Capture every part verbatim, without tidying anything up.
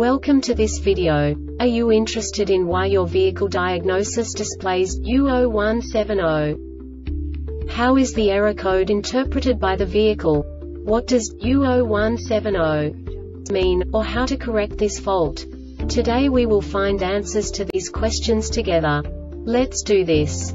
Welcome to this video. Are you interested in why your vehicle diagnosis displays U zero one seven zero? How is the error code interpreted by the vehicle? What does U zero one seven zero mean, or how to correct this fault? Today we will find answers to these questions together. Let's do this.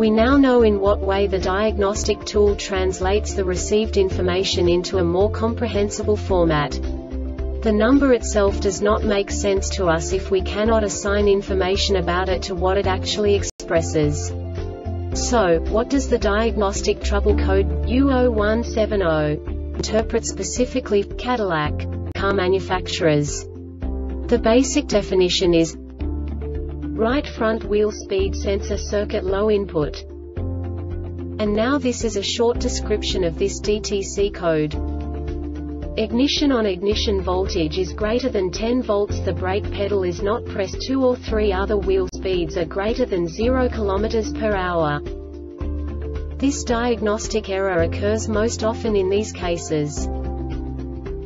We now know in what way the diagnostic tool translates the received information into a more comprehensible format. The number itself does not make sense to us if we cannot assign information about it to what it actually expresses. So, what does the diagnostic trouble code U zero one seven zero interpret specifically for Cadillac car manufacturers? The basic definition is right front wheel speed sensor circuit low input. And now this is a short description of this D T C code. Ignition on ignition voltage is greater than ten volts. The brake pedal is not pressed. Two or three other wheel speeds are greater than zero kilometers per hour. This diagnostic error occurs most often in these cases: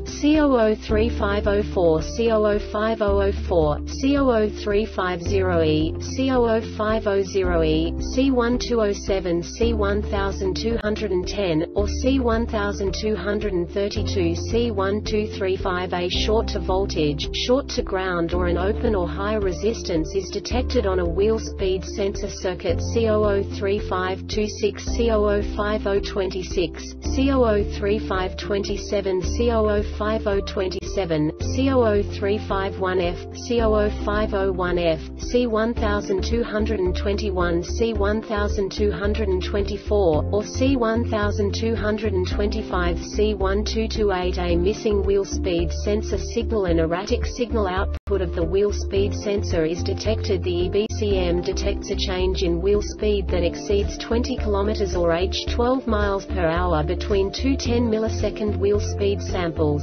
C zero zero three five zero four, C zero zero five zero zero four, C zero zero three five zero E, C zero zero five zero zero E, C one two zero seven, C one two one zero, or C one two three two, C one two three five. A short to voltage, short to ground or an open or high resistance is detected on a wheel speed sensor circuit. C zero zero three five two six, C zero zero five zero two six, C zero zero three five two seven, C zero zero five zero two seven, C zero zero three five one F, C zero zero five zero one F, C one two two one, C one two two four, or C one two two five, C one two two eight. A missing wheel speed sensor signal and erratic signal output of the wheel speed sensor is detected. The E B C M detects a change in wheel speed that exceeds twenty kilometers or h twelve miles per hour between two ten millisecond wheel speed samples.